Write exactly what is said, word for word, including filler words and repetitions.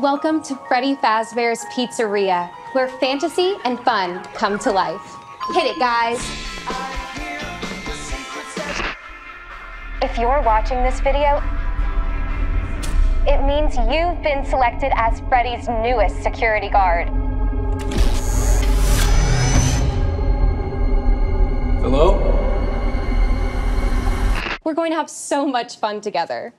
Welcome to Freddy Fazbear's Pizzeria, where fantasy and fun come to life. Hit it, guys! If you're watching this video, it means you've been selected as Freddy's newest security guard. Hello? We're going to have so much fun together.